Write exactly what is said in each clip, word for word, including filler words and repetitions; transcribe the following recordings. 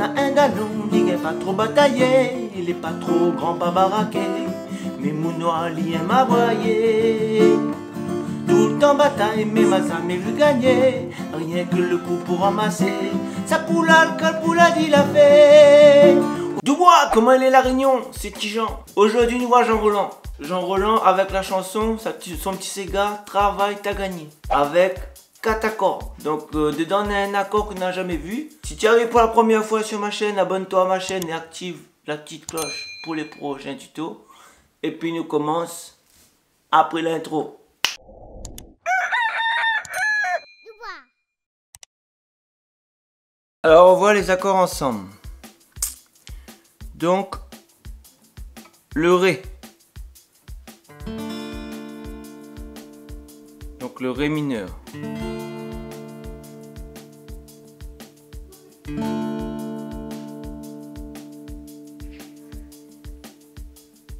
Na engalou n'y est pas trop bataillé, il est pas trop grand pas baraqué, mais mouno ali aime aboyer. Tout le temps bataille, mais ma jamais vu gagner, rien que le coup pour ramasser, sa poula le poula dit la fait. Du bois, comment elle est la Réunion, c'est Tijan. Aujourd'hui nous voit Jean-Roland. Jean-Roland avec la chanson, son petit Sega, Travail t'as gagné. Avec quatre accords. Donc euh, dedans on a un accord qu'on n'a jamais vu. Si tu arrives pour la première fois sur ma chaîne, abonne-toi à ma chaîne et active la petite cloche pour les prochains tutos. Et puis nous commence après l'intro. Alors on voit les accords ensemble. Donc le Ré. Donc le Ré mineur.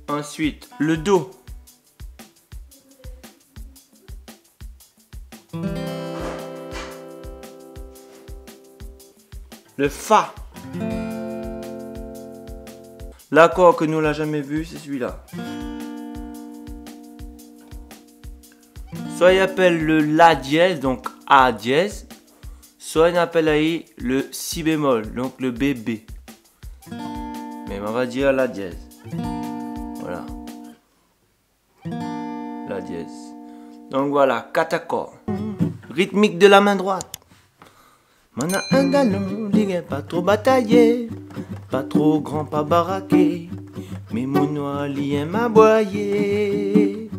Ensuite, le Do. Le Fa. L'accord que nous l'a jamais vu, c'est celui-là. Soit il appelle le La dièse, donc A dièse. Soit il appelle là, le Si bémol, donc le B B. Mais on va dire La dièse. Voilà. La dièse. Donc voilà, quatre accords. Rythmique de la main droite. On a un galon, les pas trop bataillé, pas trop grand, pas baraqué, mais mon ali aime aboyer.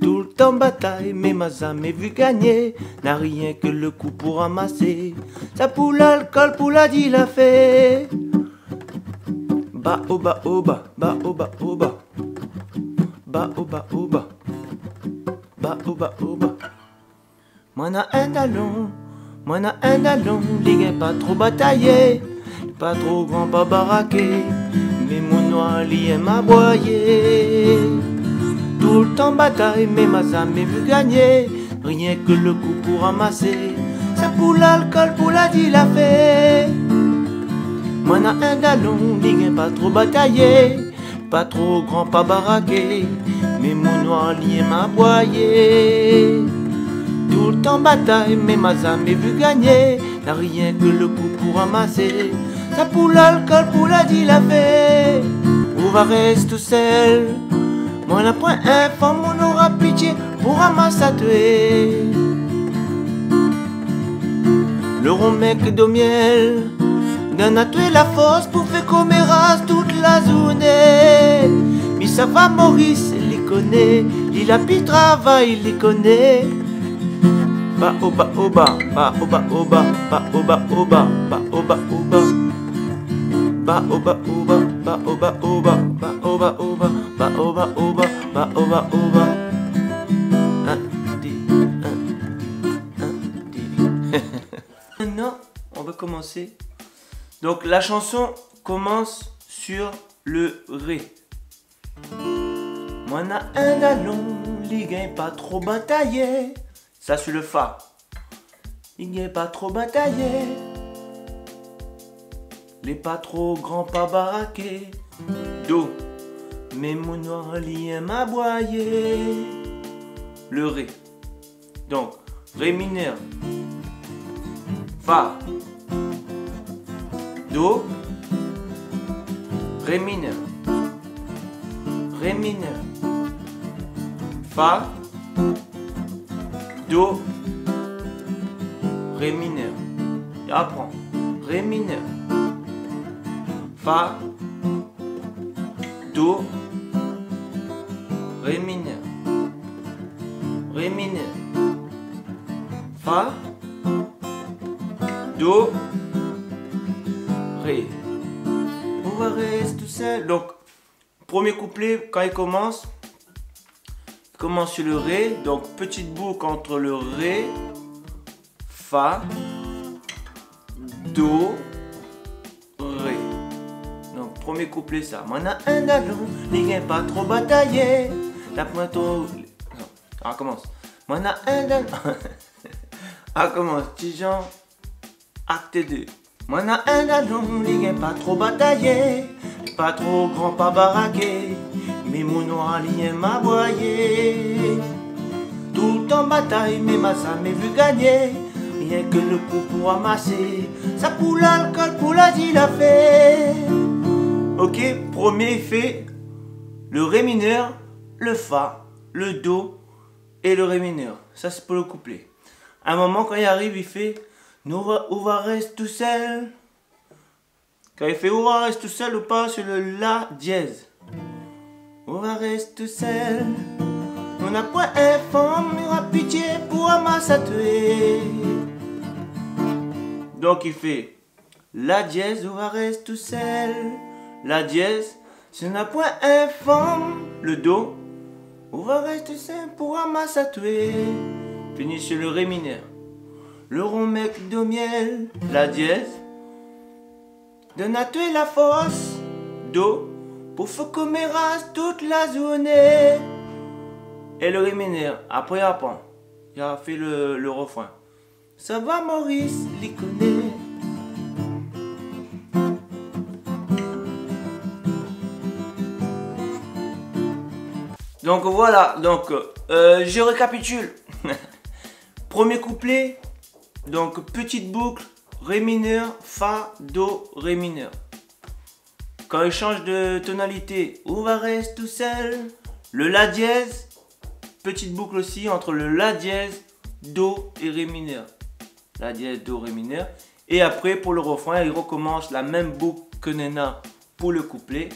Tout le temps bataille, mais m'a jamais vu gagner, n'a rien que le coup pour ramasser, sa poule alcool poula dit la fait. Ba o ba o ba, ba o ba o ba, ba o ba o ba, ba o ba o ba. On a un galon. Moi n'a un galon, ligue pas trop bataillé, pas trop grand, pas baraqué, mais mon noir li aime aboyer. Tout le temps bataille, mais ma jamais vu gagner, rien que le coup pour ramasser, sa poule l'alcool pour la dit la fait. Moi n'a un galon, ligue pas trop bataillé, pas trop grand, pas baraqué, mais mon noir li aime aboyer. Tout le temps bataille, mais m'a jamais vu gagner, n'a rien que le coup pour ramasser, sa poule alcool pour la dit la fait. Où va reste tout seul, moi la point infant, mon aura pitié pour ramasser à tuer. Le rond mec de miel, d'un a tué la force pour faire comme race toute la journée. Mais ça va Maurice, il les connaît, il a pu travail, il les connaît. Ba o ba o ba, ba o ba o ba, ba o ba o ba, ba o ba o ba, ba o ba o ba, ba o ba o ba, ba o ba o ba, ba o ba o ba, ba o ba o ba. Maintenant, on va commencer. Donc la chanson commence sur le Ré. Moi n'a un galon, les gains pas trop bataillés. Ça c'est le Fa. Il n'est pas trop bataillé, les pas trop grands, pas baraqués. Do. Mais mon noir li aime aboyer. Le Ré. Donc Ré mineur. Fa. Do. Ré mineur. Ré mineur. Fa. Do, Ré mineur, et apprends, Ré mineur, Fa, Do, Ré mineur, Ré mineur, Fa, Do, Ré. On va rester tout seul. Donc, premier couplet, quand il commence, commence sur le Ré, donc petite boucle entre le Ré, Fa, Do, Ré. Donc premier couplet ça. M'en a un galon, n'y est pas trop bataillé, la pointe au... Non, on recommence. M'en a un galon... On recommence, Tijan, acte deux. Moi n'a un anon, il pas trop bataillé, pas trop grand, pas baraqué, mais mon noir il m'a boyé. Tout en bataille, mais ma ça m'est vu gagner, rien que le coup pour amasser, ça pour l'alcool, pour la dit la fait. Ok, premier effet, le ré mineur, le fa, le do et le ré mineur, ça c'est pour le couplet. À un moment quand il arrive, il fait nous va reste tout seul. Quand il fait va reste tout seul ou pas sur le la dièse. Va reste tout seul. On n'a point un femme, il aura pitié pour amassatuer. Donc il fait la dièse va reste tout seul. La dièse, si on n'a point un femme, le do va reste tout seul pour amassatuer. Fini sur le ré mineur. Le rond mec de miel, la dièse, de tuer la fosse, do, pour feu commérasse toute la journée. Et le ré mineur, après apprend, il a fait le, le refrain. Ça va Maurice, l'y connaît. Donc voilà, donc euh, je récapitule. Premier couplet. Donc petite boucle, ré mineur, fa, do, ré mineur. Quand il change de tonalité, on va rester tout seul. Le la dièse, petite boucle aussi entre le la dièse, do et ré mineur. La dièse, do, ré mineur. Et après pour le refrain, il recommence la même boucle que Nena pour le couplet.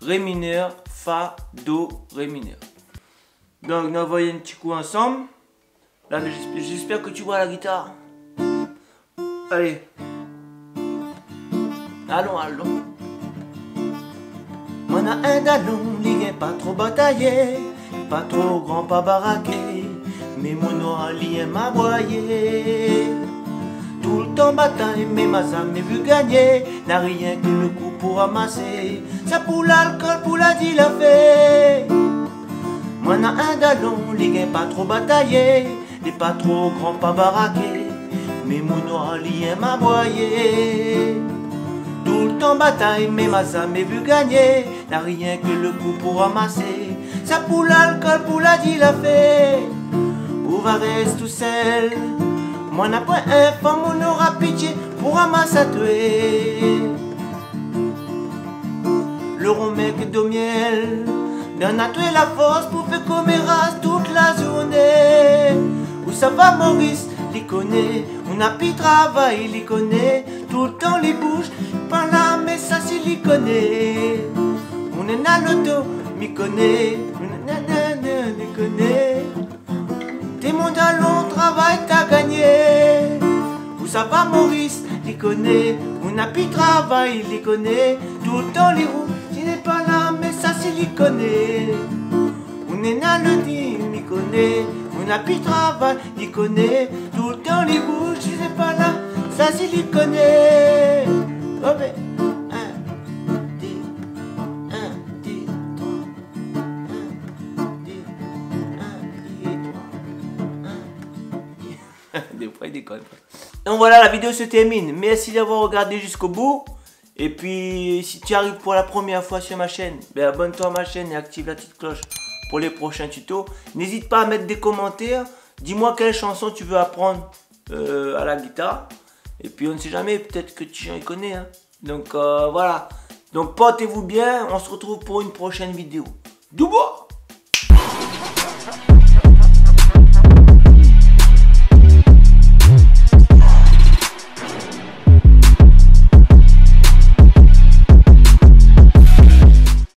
Ré mineur, fa, do, ré mineur. Donc nous voyons un petit coup ensemble. Là j'espère que tu vois la guitare. Allez, allons, allons. Moi n'a un dallon, il n'est pas trop bataillé, pas trop grand, pas baraqué, mais mon oral il est m'a boyé. Tout le temps bataille, mais ma ça m'est vu gagner, n'a rien que le coup pour amasser, ça pour l'alcool, pour la dit la fait. Moi n'a un dallon, il n'est pas trop bataillé, il n'est pas trop grand, pas baraqué. Mais mon oralien m'a boyé. Tout le temps bataille, mais ma ça m'est vu gagner. N'a rien que le coup pour ramasser. Ça pour l'alcool, pour la dit la fait. Où va reste tout seul. Moi n'a pas un femme, on aura pitié pour ramasser à tuer. Le rond mec de miel. D'un a tué la force pour faire comme race toute la journée. Où ça va Maurice? Connaît, on a pu travailler, il y connaît, tout le temps les bouches, par là, mais ça s'il si, y connaît. On est dans l'auto, m'y connaît, on est connaît. T'es mon talon, travail, t'as gagné. Où ça va Maurice, il connaît, on a pu travailler, il y connaît, tout le temps les roues, il n'est pas là, mais ça s'il si, y connaît. On est dans l'auto, m'y connaît. On a pu travailler, il connaît, tout le temps les bouches, je sais pas là, ça c'est il connaît. Oh ben, un, deux, un, deux, trois, un, deux, un, deux, trois. Des fois il déconne. Donc voilà, la vidéo se termine. Merci d'avoir regardé jusqu'au bout. Et puis, si tu arrives pour la première fois sur ma chaîne, ben abonne-toi à ma chaîne et active la petite cloche. Pour les prochains tutos, n'hésite pas à mettre des commentaires. Dis-moi quelle chanson tu veux apprendre euh, à la guitare. Et puis on ne sait jamais, peut-être que tu en connais. Hein. Donc euh, voilà. Donc portez-vous bien. On se retrouve pour une prochaine vidéo. Doubo!